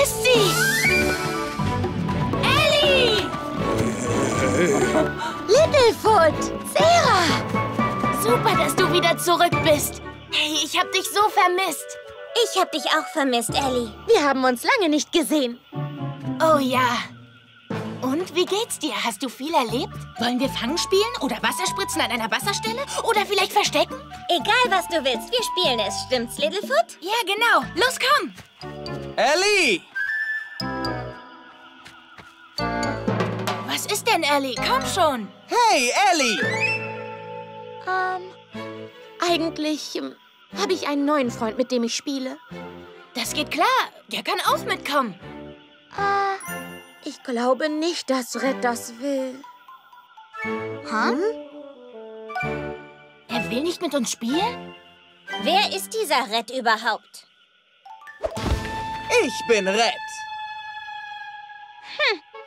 ist sie! Ellie! Littlefoot! Cera! Super, dass du wieder zurück bist. Hey, ich hab dich so vermisst. Ich hab dich auch vermisst, Ellie. Wir haben uns lange nicht gesehen. Oh ja. Und, wie geht's dir? Hast du viel erlebt? Wollen wir Fang spielen oder Wasserspritzen an einer Wasserstelle? Oder vielleicht Verstecken? Egal, was du willst. Wir spielen es. Stimmt's, Littlefoot? Ja, genau. Los, komm! Ellie! Was ist denn, Ellie? Komm schon! Hey, Ellie! Eigentlich habe ich einen neuen Freund, mit dem ich spiele. Das geht klar. Der kann auch mitkommen. Ich glaube nicht, dass Red das will. Er will nicht mit uns spielen? Wer ist dieser Red überhaupt? Ich bin Red.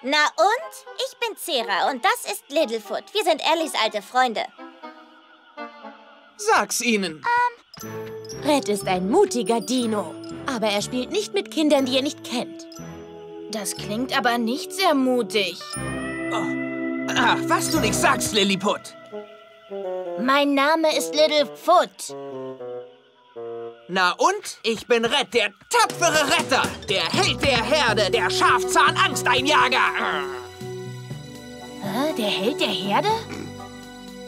Na und? Ich bin Cera und das ist Littlefoot. Wir sind Ellies alte Freunde. Sag's ihnen. Red ist ein mutiger Dino, aber er spielt nicht mit Kindern, die er nicht kennt. Das klingt aber nicht sehr mutig. Oh. Ach, was du nicht sagst, Littlefoot. Mein Name ist Littlefoot. Na und? Ich bin Red, der tapfere Retter, der Held der Herde, der Scharfzahn-Angsteinjager. Der Held der Herde?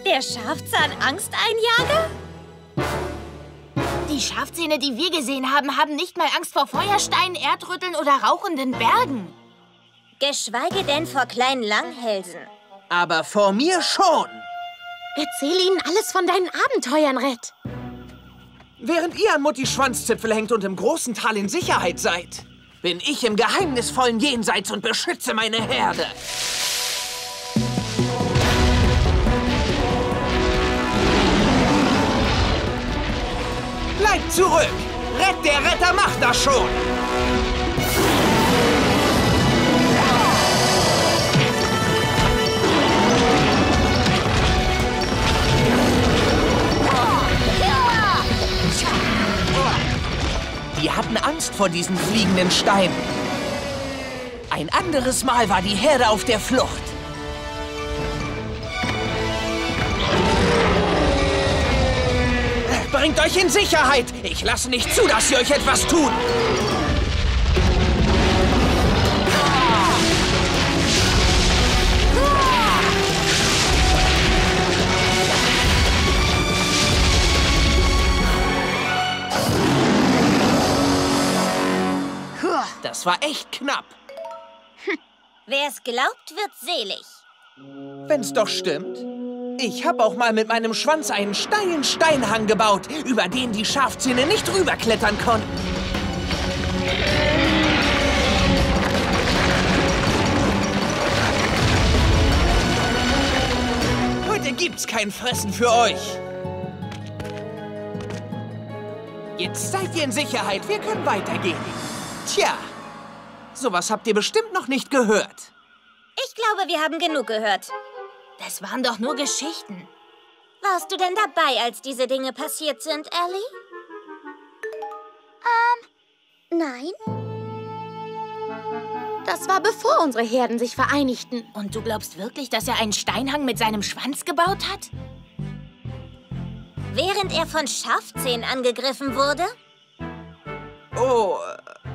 Der Scharfzahn-Angsteinjager? Die Scharfzähne, die wir gesehen haben, haben nicht mal Angst vor Feuersteinen, Erdrütteln oder rauchenden Bergen. Geschweige denn vor kleinen Langhälsen. Aber vor mir schon. Erzähl ihnen alles von deinen Abenteuern, Red. Während ihr an Muttis Schwanzzipfel hängt und im großen Tal in Sicherheit seid, bin ich im geheimnisvollen Jenseits und beschütze meine Herde. Bleibt zurück! Red, der Retter macht das schon! Die hatten Angst vor diesen fliegenden Steinen. Ein anderes Mal war die Herde auf der Flucht. Bringt euch in Sicherheit! Ich lasse nicht zu, dass ihr euch etwas tut! Das war echt knapp. Wer es glaubt, wird selig. Wenn's doch stimmt. Ich habe auch mal mit meinem Schwanz einen steilen Steinhang gebaut, über den die Scharfzähne nicht rüberklettern konnten. Heute gibt's kein Fressen für euch. Jetzt seid ihr in Sicherheit, wir können weitergehen. Tja, sowas habt ihr bestimmt noch nicht gehört. Ich glaube, wir haben genug gehört. Das waren doch nur Geschichten. Warst du denn dabei, als diese Dinge passiert sind, Ellie? Nein. Das war bevor unsere Herden sich vereinigten. Und du glaubst wirklich, dass er einen Steinhang mit seinem Schwanz gebaut hat? Während er von Scharfzähnen angegriffen wurde? Oh,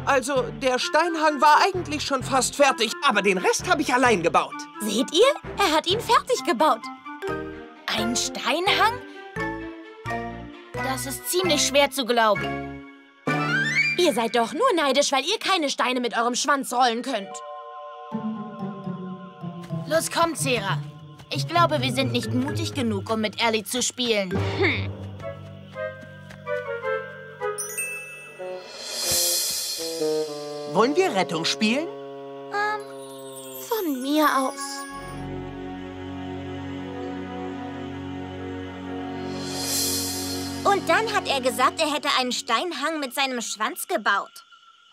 also der Steinhang war eigentlich schon fast fertig, aber den Rest habe ich allein gebaut. Seht ihr? Er hat ihn fertig gebaut. Ein Steinhang? Das ist ziemlich schwer zu glauben. Ihr seid doch nur neidisch, weil ihr keine Steine mit eurem Schwanz rollen könnt. Los, kommt, Cera. Ich glaube, wir sind nicht mutig genug, um mit Ellie zu spielen. Wollen wir Rettung spielen? Von mir aus. Und dann hat er gesagt, er hätte einen Steinhang mit seinem Schwanz gebaut.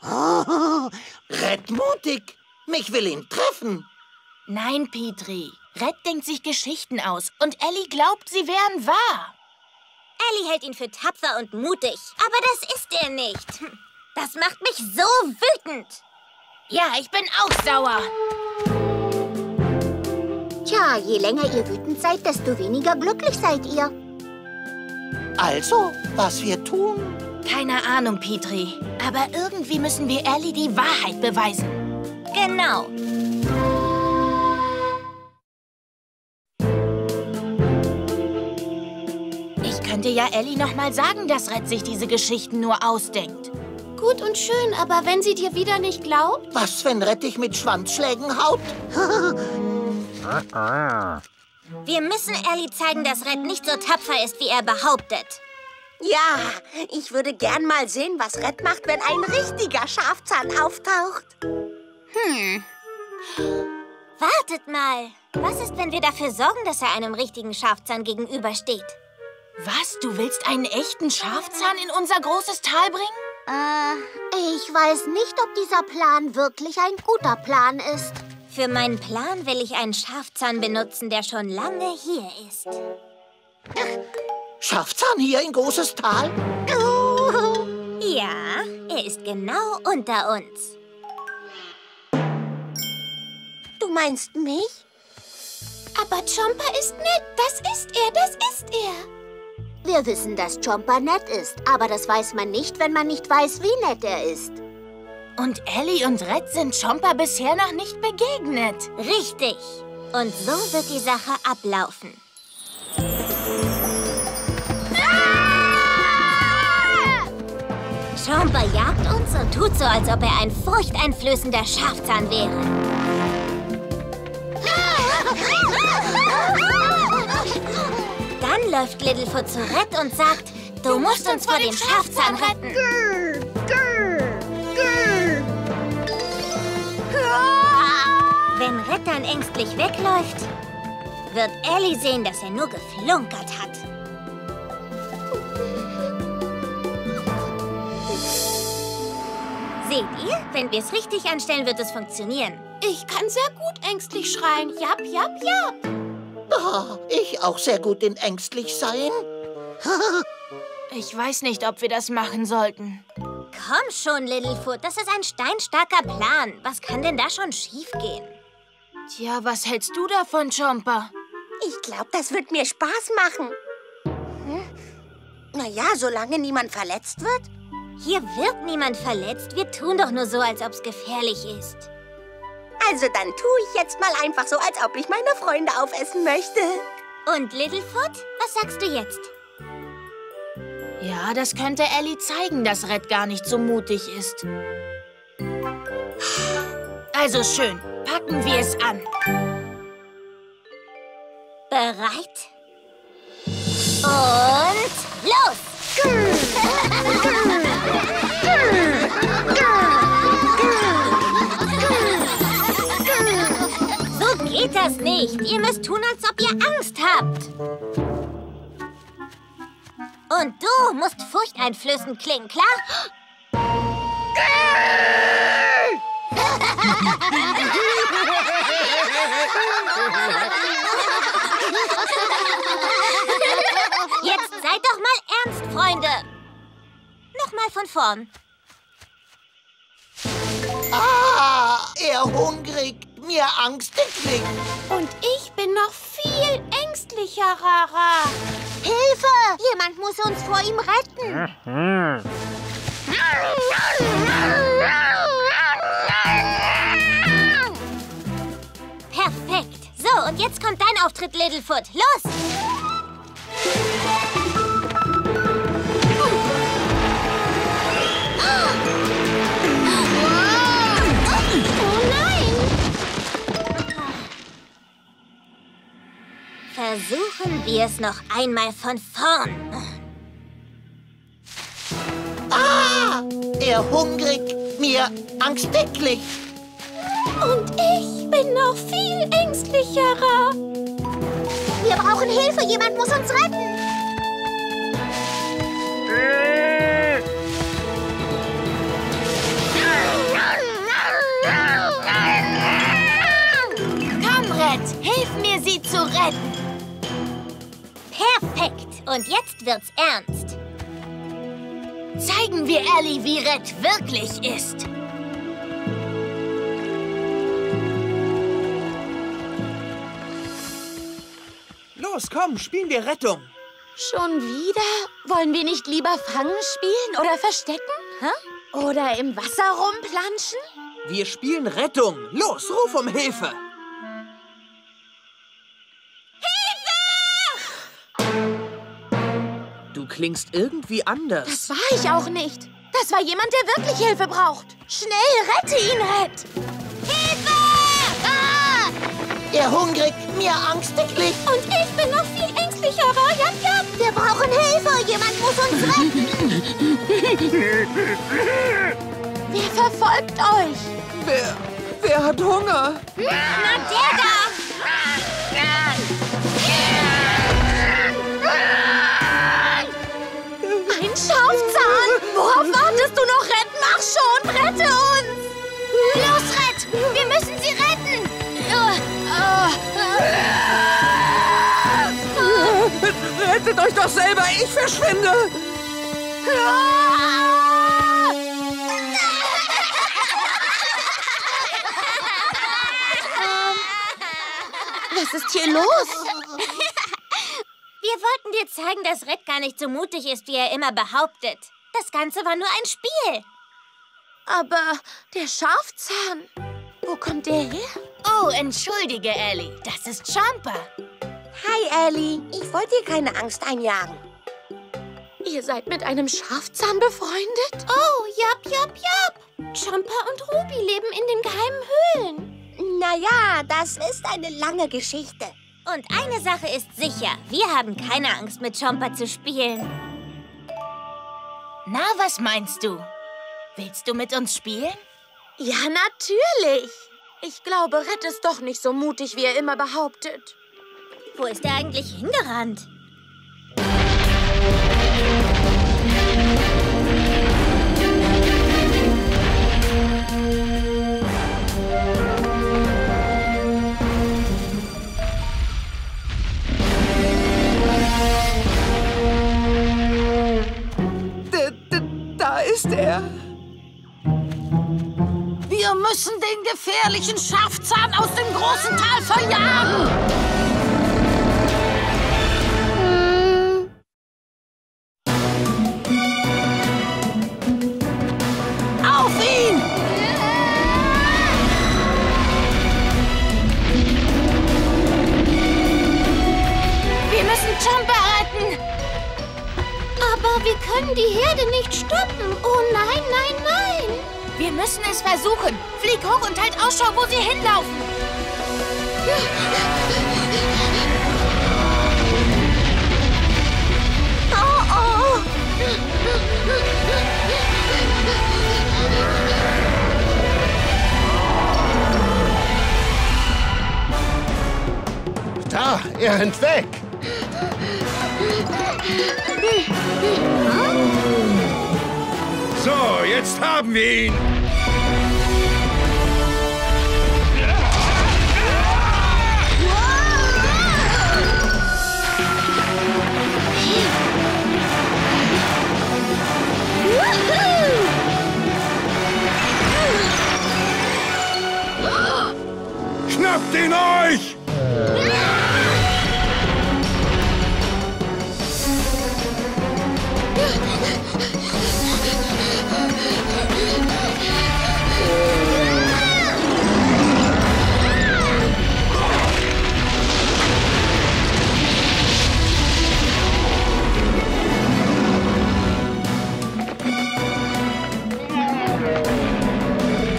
Oh, Red mutig. Mich will ihn treffen. Nein, Petri. Red denkt sich Geschichten aus und Ellie glaubt, sie wären wahr. Ellie hält ihn für tapfer und mutig. Aber das ist er nicht. Das macht mich so wütend. Ja, ich bin auch sauer. Tja, je länger ihr wütend seid, desto weniger glücklich seid ihr. Also, was wir tun? Keine Ahnung, Petri. Aber irgendwie müssen wir Ellie die Wahrheit beweisen. Genau. Ich könnte ja Ellie noch mal sagen, dass Red sich diese Geschichten nur ausdenkt. Gut und schön, aber wenn sie dir wieder nicht glaubt? Was, wenn Red dich mit Schwanzschlägen haut? Wir müssen Ellie zeigen, dass Red nicht so tapfer ist, wie er behauptet. Ja, ich würde gern mal sehen, was Red macht, wenn ein richtiger Scharfzahn auftaucht. Hm. Wartet mal. Was ist, wenn wir dafür sorgen, dass er einem richtigen Scharfzahn gegenübersteht? Was? Du willst einen echten Scharfzahn in unser großes Tal bringen? Ich weiß nicht, ob dieser Plan wirklich ein guter Plan ist. Für meinen Plan will ich einen Scharfzahn benutzen, der schon lange hier ist. Scharfzahn hier in großes Tal? Ja, er ist genau unter uns. Du meinst mich? Aber Chomper ist nett. Das ist er, das ist er. Wir wissen, dass Chomper nett ist, aber das weiß man nicht, wenn man nicht weiß, wie nett er ist. Und Ellie und Red sind Chomper bisher noch nicht begegnet. Richtig. Und so wird die Sache ablaufen. Ah! Chomper jagt uns und tut so, als ob er ein furchteinflößender Scharfzahn wäre. Dann läuft Littlefoot zu Red und sagt, du musst uns vor dem Scharfzahn retten. Wenn Red dann ängstlich wegläuft, wird Ellie sehen, dass er nur geflunkert hat. Seht ihr? Wenn wir es richtig anstellen, wird es funktionieren. Ich kann sehr gut ängstlich schreien. Jap, jap, jap. Oh, ich auch sehr gut in ängstlich sein. Ich weiß nicht, ob wir das machen sollten. Komm schon, Littlefoot, das ist ein steinstarker Plan. Was kann denn da schon schiefgehen? Tja, was hältst du davon, Chomper? Ich glaube, das wird mir Spaß machen. Hm? Naja, solange niemand verletzt wird. Hier wird niemand verletzt. Wir tun doch nur so, als ob es gefährlich ist. Also dann tue ich jetzt mal einfach so, als ob ich meine Freunde aufessen möchte. Und Littlefoot, was sagst du jetzt? Ja, das könnte Ellie zeigen, dass Red gar nicht so mutig ist. Also schön, packen wir es an. Bereit? Und los! Geht das nicht? Ihr müsst tun, als ob ihr Angst habt. Und du musst furchteinflößend klingen, klar? Jetzt seid doch mal ernst, Freunde. Nochmal von vorn. Ah, eher hungrig. Mir Angst gekriegt. Und ich bin noch viel ängstlicher, Rara. Hilfe! Jemand muss uns vor ihm retten. Perfekt. So, und jetzt kommt dein Auftritt, Littlefoot. Los! Versuchen wir es noch einmal von vorn. Ah! Er hungrig, mir angstdecklich. Und ich bin noch viel ängstlicherer. Wir brauchen Hilfe, jemand muss uns retten. Komm, Red, hilf mir, sie zu retten. Perfekt. Und jetzt wird's ernst. Zeigen wir Ellie, wie Red wirklich ist. Los, komm, spielen wir Rettung. Schon wieder? Wollen wir nicht lieber Fangen spielen oder Verstecken? Hä? Oder im Wasser rumplanschen? Wir spielen Rettung. Los, ruf um Hilfe. Du klingst irgendwie anders. Das war ich auch nicht. Das war jemand, der wirklich Hilfe braucht. Schnell, rette ihn, Red! Hilfe! Ah! Ihr hungrig, mir angstiglich. Und ich bin noch viel ängstlicher, Royal. Wir brauchen Hilfe. Jemand muss uns retten. Wer verfolgt euch? Wer hat Hunger? Na, der da! Ein Scharfzahn! Worauf wartest du noch, Red? Mach schon! Rette uns! Los, Red! Wir müssen sie retten! Rettet euch doch selber! Ich verschwinde! Was ist hier los? Wir wollten dir zeigen, dass Red gar nicht so mutig ist, wie er immer behauptet. Das Ganze war nur ein Spiel. Aber der Scharfzahn, wo kommt der her? Oh, entschuldige, Ellie. Das ist Chomper. Hi, Ellie. Ich wollte dir keine Angst einjagen. Ihr seid mit einem Scharfzahn befreundet? Oh, jap, jap, jap. Chomper und Ruby leben in den geheimen Höhlen. Naja, das ist eine lange Geschichte. Und eine Sache ist sicher, wir haben keine Angst, mit Chomper zu spielen. Na, was meinst du? Willst du mit uns spielen? Ja, natürlich. Ich glaube, Red ist doch nicht so mutig, wie er immer behauptet. Wo ist er eigentlich hingerannt? Wir müssen den gefährlichen Scharfzahn aus dem großen Tal verjagen. Auf ihn! Wir müssen Chomper retten. Aber wir können die Herde nicht stoppen. Oh nein, nein, nein! Wir müssen es versuchen. Flieg hoch und halt Ausschau, wo sie hinlaufen. Oh, oh! Da, er rennt weg! So, jetzt haben wir ihn! Schnappt ihn euch!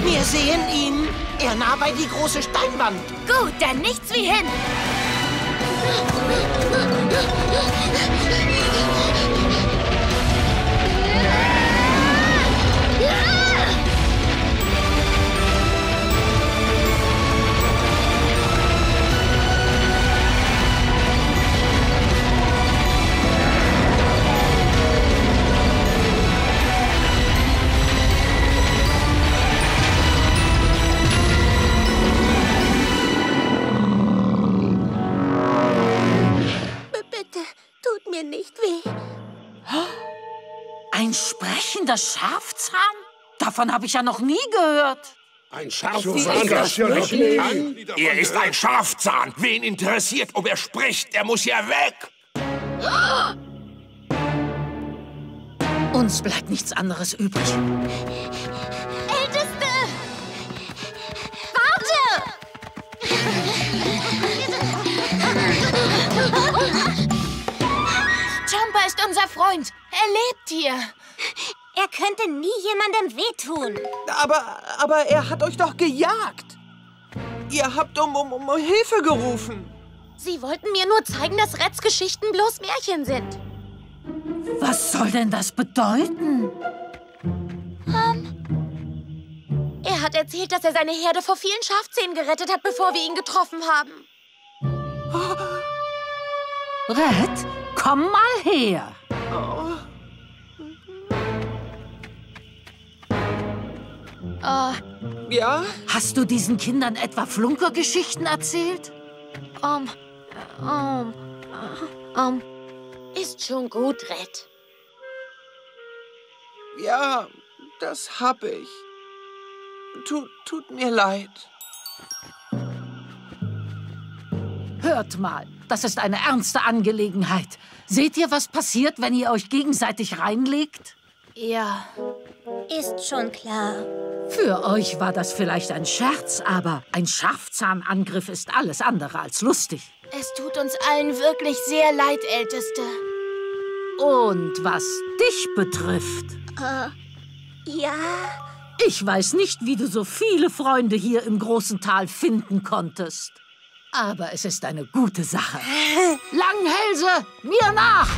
Wir sehen ihn. Er nah bei die große Steinwand. Gut, dann nichts wie hin. Nicht weh. Ein sprechender Scharfzahn? Davon habe ich ja noch nie gehört. Ein Scharfzahn? Er ist ein Scharfzahn. Wen interessiert, ob er spricht? Der muss hier weg. Uns bleibt nichts anderes übrig. Chomper ist unser Freund. Er lebt hier. Er könnte nie jemandem wehtun. Aber er hat euch doch gejagt. Ihr habt um Hilfe gerufen. Sie wollten mir nur zeigen, dass Reds Geschichten bloß Märchen sind. Was soll denn das bedeuten? Er hat erzählt, dass er seine Herde vor vielen Schafzähnen gerettet hat, bevor wir ihn getroffen haben. Red, komm mal her. Ja? Hast du diesen Kindern etwa Flunkergeschichten erzählt? Ist schon gut, Red. Ja, das hab ich. Tut mir leid. Hört mal, das ist eine ernste Angelegenheit. Seht ihr, was passiert, wenn ihr euch gegenseitig reinlegt? Ja. Ist schon klar. Für euch war das vielleicht ein Scherz, aber ein Scharfzahnangriff ist alles andere als lustig. Es tut uns allen wirklich sehr leid, Älteste. Und was dich betrifft... ja... Ich weiß nicht, wie du so viele Freunde hier im großen Tal finden konntest. Aber es ist eine gute Sache. Langhälse, mir nach!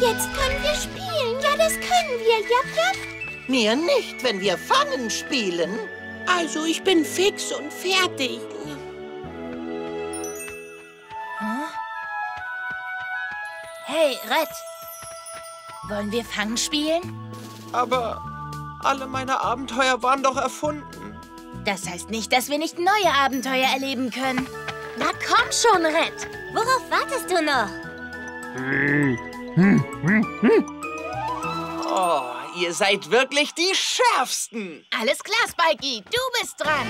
Jetzt können wir spielen. Ja, das können wir. Japp, japp. Mir nicht, wenn wir Fangen spielen. Also, ich bin fix und fertig. Hey, Red. Wollen wir Fangen spielen? Aber alle meine Abenteuer waren doch erfunden. Das heißt nicht, dass wir nicht neue Abenteuer erleben können. Na komm schon, Red. Worauf wartest du noch? Oh. Ihr seid wirklich die Schärfsten. Alles klar, Spikey, du bist dran.